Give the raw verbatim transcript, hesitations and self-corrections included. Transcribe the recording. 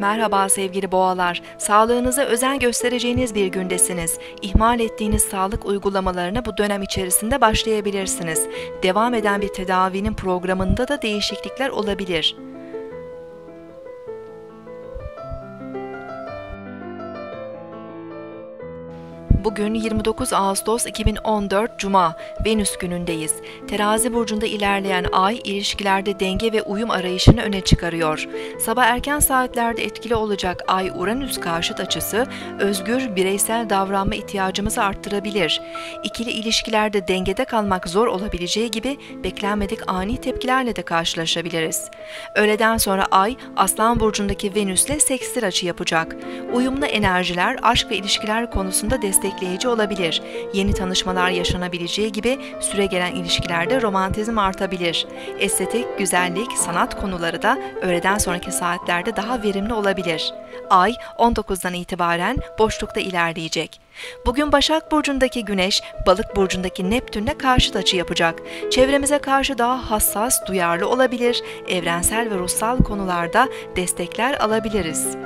Merhaba sevgili boğalar, sağlığınıza özen göstereceğiniz bir gündesiniz. İhmal ettiğiniz sağlık uygulamalarına bu dönem içerisinde başlayabilirsiniz. Devam eden bir tedavinin programında da değişiklikler olabilir. Bugün yirmi dokuz Ağustos iki bin on dört Cuma, Venüs günündeyiz. Terazi burcunda ilerleyen ay, ilişkilerde denge ve uyum arayışını öne çıkarıyor. Sabah erken saatlerde etkili olacak ay Uranüs karşıt açısı, özgür, bireysel davranma ihtiyacımızı arttırabilir. İkili ilişkilerde dengede kalmak zor olabileceği gibi, beklenmedik ani tepkilerle de karşılaşabiliriz. Öğleden sonra ay, Aslan burcundaki Venüs'le sekstil açı yapacak. Uyumlu enerjiler, aşk ve ilişkiler konusunda desteklenir. Destekleyici olabilir. Yeni tanışmalar yaşanabileceği gibi süregelen ilişkilerde romantizm artabilir. Estetik, güzellik, sanat konuları da öğleden sonraki saatlerde daha verimli olabilir. Ay on dokuzdan itibaren boşlukta ilerleyecek. Bugün Başak burcundaki Güneş, Balık burcundaki Neptün'le karşıt açı yapacak. Çevremize karşı daha hassas, duyarlı olabilir. Evrensel ve ruhsal konularda destekler alabiliriz.